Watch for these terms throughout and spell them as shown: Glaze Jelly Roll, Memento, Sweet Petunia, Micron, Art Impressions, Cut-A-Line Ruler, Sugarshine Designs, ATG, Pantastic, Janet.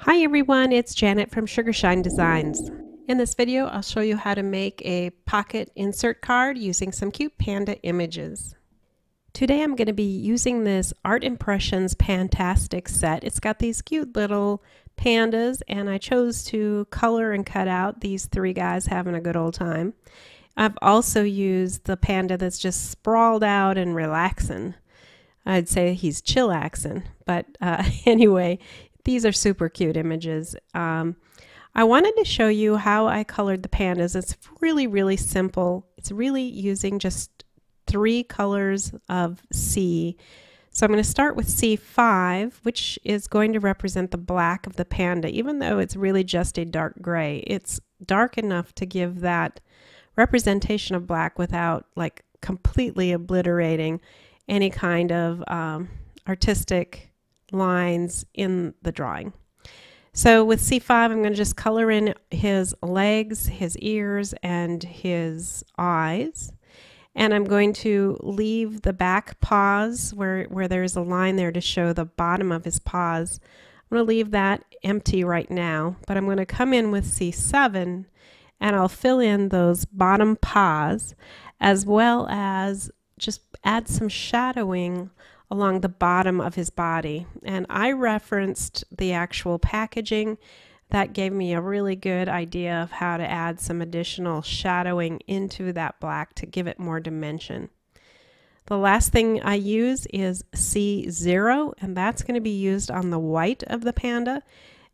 Hi everyone, it's Janet from Sugarshine Designs. In this video, I'll show you how to make a pocket insert card using some cute panda images. Today I'm going to be using this Art Impressions Pantastic set. It's got these cute little pandas and I chose to color and cut out these three guys having a good old time. I've also used the panda that's just sprawled out and relaxing. I'd say he's chillaxing, but anyway, these are super cute images. I wanted to show you how I colored the pandas. It's really simple. It's really using just three colors of C. So I'm going to start with C5, which is going to represent the black of the panda, even though it's really just a dark gray. It's dark enough to give that representation of black without like completely obliterating any kind of artistic lines in the drawing. So with C5, I'm going to just color in his legs, his ears, and his eyes. And I'm going to leave the back paws where there's a line there to show the bottom of his paws. I'm going to leave that empty right now, but I'm going to come in with C7 and I'll fill in those bottom paws as well as just add some shadowing along the bottom of his body. And I referenced the actual packaging. That gave me a really good idea of how to add some additional shadowing into that black to give it more dimension. The last thing I use is C0, and that's going to be used on the white of the panda.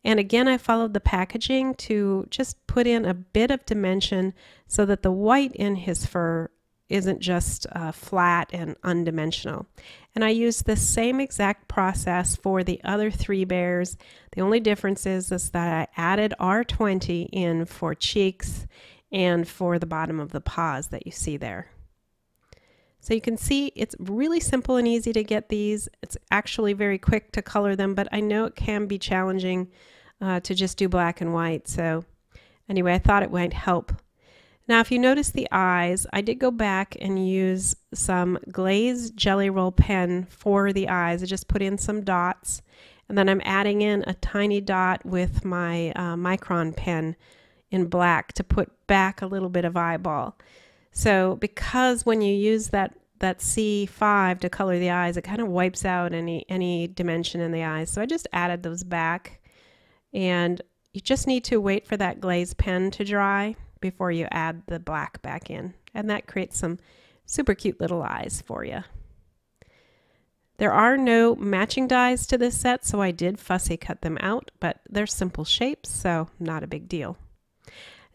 And again, I followed the packaging to just put in a bit of dimension so that the white in his fur isn't just flat and undimensional. And I used the same exact process for the other three bears. The only difference is that I added R20 in for cheeks and for the bottom of the paws that you see there. So you can see it's really simple and easy to get these. It's actually very quick to color them, but I know it can be challenging to just do black and white. So anyway, I thought it might help. Now, if you notice the eyes, I did go back and use some Glaze Jelly Roll pen for the eyes. I just put in some dots, and then I'm adding in a tiny dot with my Micron pen in black to put back a little bit of eyeball. So because when you use that C5 to color the eyes, it kind of wipes out any dimension in the eyes. So I just added those back, and you just need to wait for that glaze pen to dry before you add the black back in, and that creates some super cute little eyes for you. There are no matching dies to this set, so I did fussy cut them out, but they're simple shapes, so not a big deal.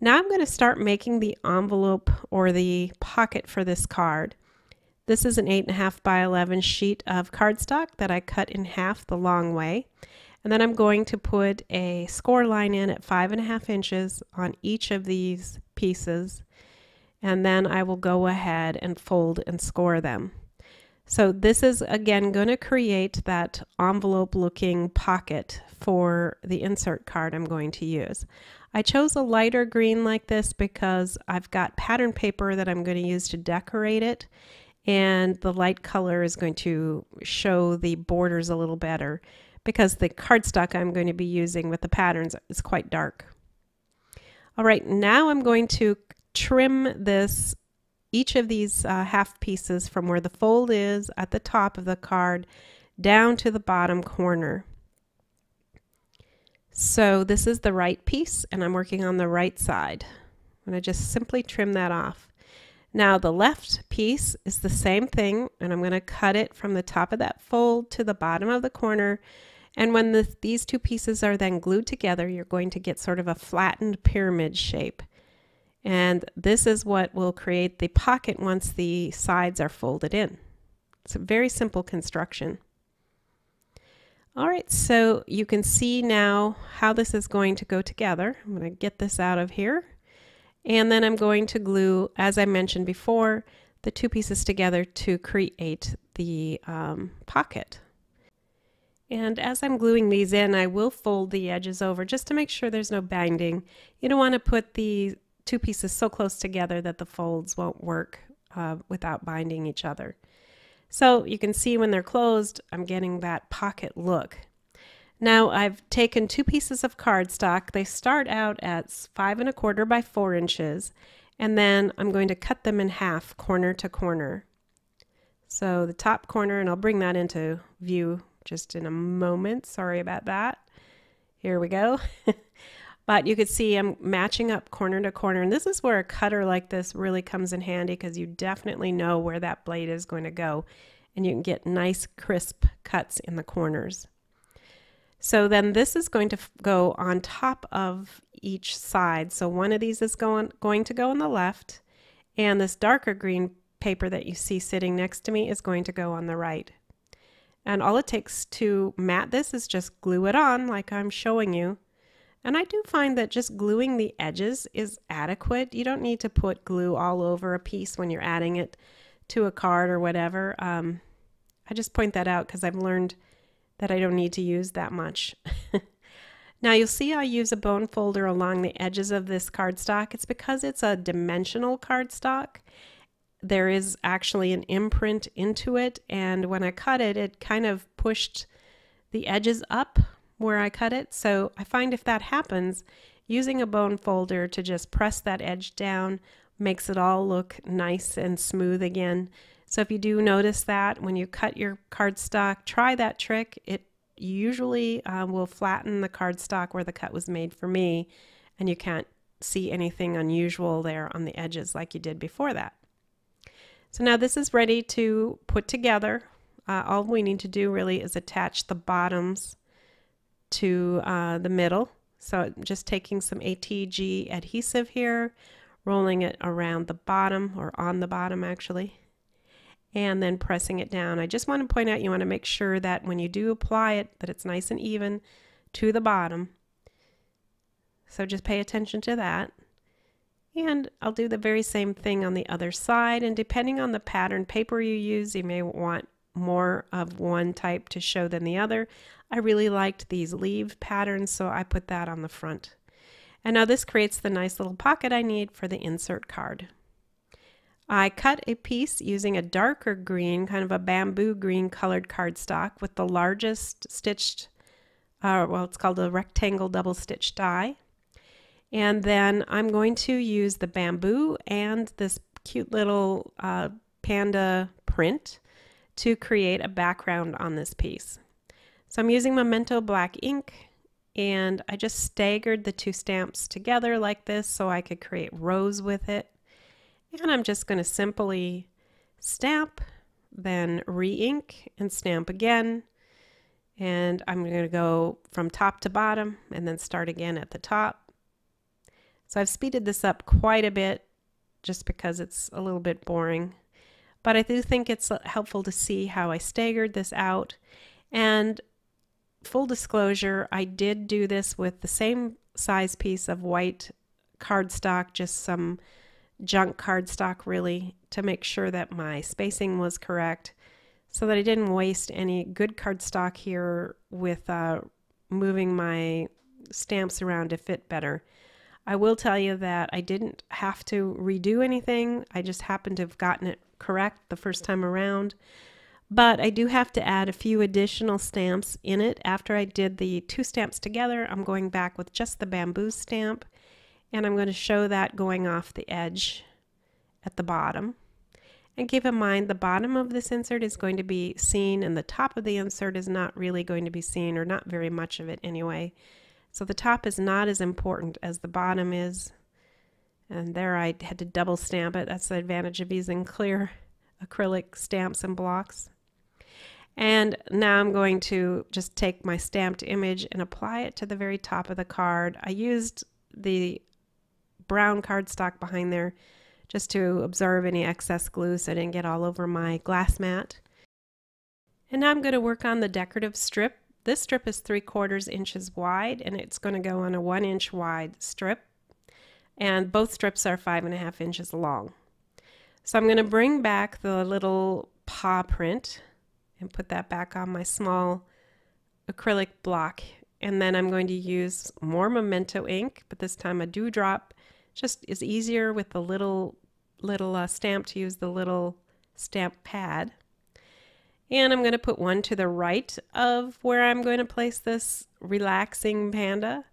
Now I'm going to start making the envelope or the pocket for this card. This is an 8.5 by 11 sheet of cardstock that I cut in half the long way. And then I'm going to put a score line in at 5.5 inches on each of these pieces, and then I will go ahead and fold and score them. So this is again going to create that envelope looking pocket for the insert card I'm going to use. I chose a lighter green like this because I've got pattern paper that I'm going to use to decorate it, and the light color is going to show the borders a little better, because the cardstock I'm going to be using with the patterns is quite dark. All right, now I'm going to trim this, each of these half pieces from where the fold is at the top of the card down to the bottom corner. So this is the right piece, and I'm working on the right side. I'm going to just simply trim that off. Now the left piece is the same thing, and I'm going to cut it from the top of that fold to the bottom of the corner. And when these two pieces are then glued together, you're going to get sort of a flattened pyramid shape. And this is what will create the pocket once the sides are folded in. It's a very simple construction. All right, so you can see now how this is going to go together. I'm going to get this out of here. And then I'm going to glue, as I mentioned before, the two pieces together to create the pocket. And as I'm gluing these in, I will fold the edges over just to make sure there's no binding. You don't want to put the two pieces so close together that the folds won't work without binding each other. So you can see when they're closed, I'm getting that pocket look. Now I've taken two pieces of cardstock. They start out at 5 1/4 by 4 inches, and then I'm going to cut them in half corner to corner. So the top corner, and I'll bring that into view just in a moment. Sorry about that. Here we go. But you could see I'm matching up corner to corner, and this is where a cutter like this really comes in handy, because you definitely know where that blade is going to go, and you can get nice crisp cuts in the corners. So then this is going to go on top of each side. So one of these is going to go on the left, and this darker green paper that you see sitting next to me is going to go on the right. And all it takes to mat this is just glue it on like I'm showing you. And I do find that just gluing the edges is adequate. You don't need to put glue all over a piece when you're adding it to a card or whatever. I just point that out because I've learned that I don't need to use that much. Now you'll see I use a bone folder along the edges of this cardstock. It's because it's a dimensional cardstock. There is actually an imprint into it, and when I cut it, it kind of pushed the edges up where I cut it. So I find if that happens, using a bone folder to just press that edge down makes it all look nice and smooth again. So if you do notice that when you cut your cardstock, try that trick. It usually will flatten the cardstock where the cut was made for me, and you can't see anything unusual there on the edges like you did before that. So now this is ready to put together. All we need to do really is attach the bottoms to the middle. So I'm just taking some ATG adhesive here, rolling it around the bottom, or on the bottom actually, and then pressing it down. I just want to point out you want to make sure that when you do apply it, that it's nice and even to the bottom. So just pay attention to that. And I'll do the very same thing on the other side, and depending on the pattern paper you use, you may want more of one type to show than the other. I really liked these leaf patterns, so I put that on the front. And now this creates the nice little pocket I need for the insert card. I cut a piece using a darker green, kind of a bamboo green colored cardstock with the largest stitched, well, it's called a rectangle double stitch die. And then I'm going to use the bamboo and this cute little panda print to create a background on this piece. So I'm using Memento black ink, and I just staggered the two stamps together like this so I could create rows with it. And I'm just going to simply stamp, then re-ink and stamp again. And I'm going to go from top to bottom and then start again at the top. So I've speeded this up quite a bit just because it's a little bit boring. But I do think it's helpful to see how I staggered this out. And full disclosure, I did do this with the same size piece of white cardstock, just some junk cardstock really, to make sure that my spacing was correct so that I didn't waste any good cardstock here with moving my stamps around to fit better. I will tell you that I didn't have to redo anything. I just happened to have gotten it correct the first time around. But I do have to add a few additional stamps in it. After I did the two stamps together, I'm going back with just the bamboo stamp, and I'm going to show that going off the edge at the bottom. And keep in mind, the bottom of this insert is going to be seen, and the top of the insert is not really going to be seen, or not very much of it anyway. So the top is not as important as the bottom is. And there I had to double stamp it. That's the advantage of using clear acrylic stamps and blocks. And now I'm going to just take my stamped image and apply it to the very top of the card. I used the brown cardstock behind there just to absorb any excess glue so I didn't get all over my glass mat. And now I'm going to work on the decorative strip. This strip is 3/4 inches wide, and it's going to go on a 1 inch wide strip, and both strips are 5 1/2 inches long. So I'm going to bring back the little paw print and put that back on my small acrylic block. And then I'm going to use more Memento ink, but this time a dewdrop. Just is easier with the little stamp to use the little stamp pad. And I'm going to put one to the right of where I'm going to place this relaxing panda.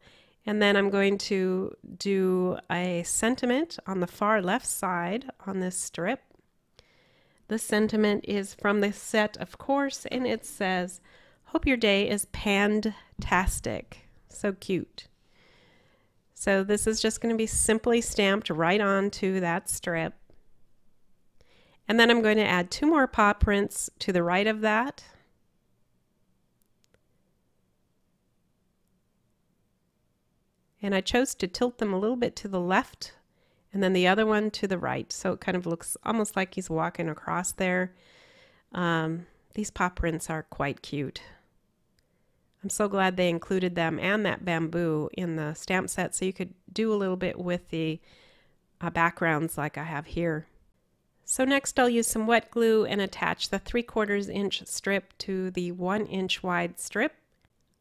And then I'm going to do a sentiment on the far left side on this strip. The sentiment is from the set, of course, and it says, "Hope your day is pantastic." So cute. So this is just going to be simply stamped right onto that strip. And then I'm going to add two more paw prints to the right of that. And I chose to tilt them a little bit to the left and then the other one to the right. So it kind of looks almost like he's walking across there. These paw prints are quite cute. I'm so glad they included them and that bamboo in the stamp set, so you could do a little bit with the backgrounds like I have here. So next I'll use some wet glue and attach the 3/4 inch strip to the 1 inch wide strip.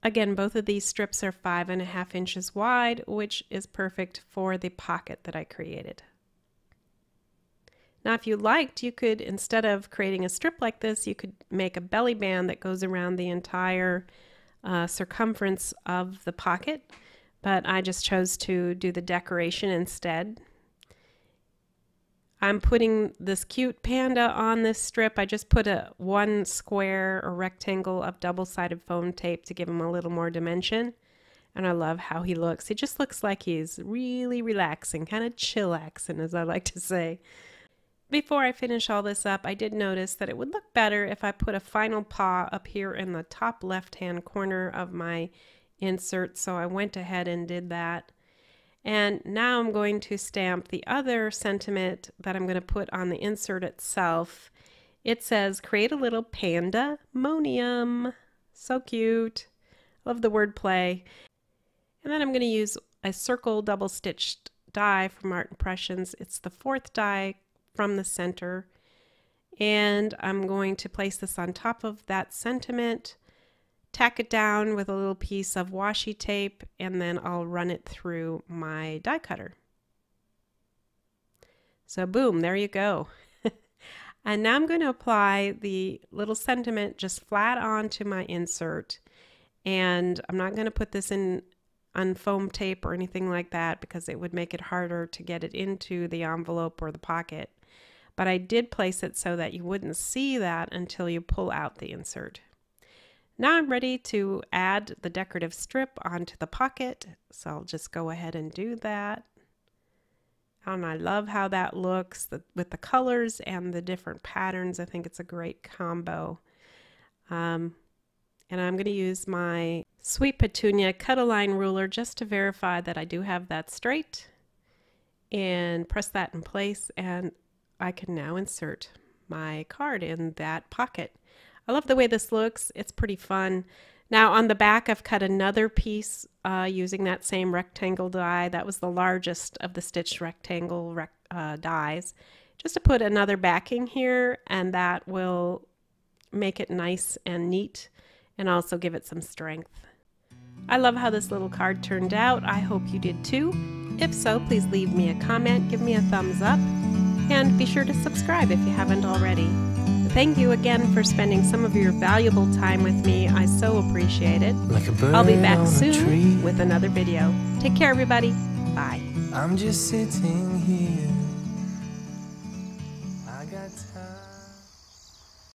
Again, both of these strips are 5.5 inches wide, which is perfect for the pocket that I created. Now if you liked, you could, instead of creating a strip like this, you could make a belly band that goes around the entire circumference of the pocket, but I just chose to do the decoration instead. I'm putting this cute panda on this strip. I just put one square or rectangle of double-sided foam tape to give him a little more dimension. And I love how he looks. He just looks like he's really relaxing, kind of chillaxing, as I like to say. Before I finish all this up, I did notice that it would look better if I put a final paw up here in the top left-hand corner of my insert, so I went ahead and did that. And now I'm going to stamp the other sentiment that I'm going to put on the insert itself. It says, "Create a little pandemonium." So cute. Love the wordplay. And then I'm going to use a circle double-stitched die from Art Impressions. It's the 4th die from the center. And I'm going to place this on top of that sentiment, tack it down with a little piece of washi tape, and then I'll run it through my die cutter. So boom, there you go. And now I'm going to apply the little sentiment just flat onto my insert, and I'm not going to put this in on foam tape or anything like that because it would make it harder to get it into the envelope or the pocket. But I did place it so that you wouldn't see that until you pull out the insert. Now I'm ready to add the decorative strip onto the pocket, so I'll just go ahead and do that. And I love how that looks with the colors and the different patterns. I think it's a great combo. And I'm going to use my Sweet Petunia Cut-A-Line Ruler just to verify that I do have that straight. And press that in place, and I can now insert my card in that pocket. I love the way this looks. It's pretty fun. Now on the back, I've cut another piece using that same rectangle die. That was the largest of the stitched rectangle dies. Just to put another backing here, and that will make it nice and neat and also give it some strength. I love how this little card turned out. I hope you did too. If so, please leave me a comment, give me a thumbs up, and be sure to subscribe if you haven't already. Thank you again for spending some of your valuable time with me. I so appreciate it. Like a bird, I'll be back soon with another video. Take care, everybody. Bye. I'm just sitting here.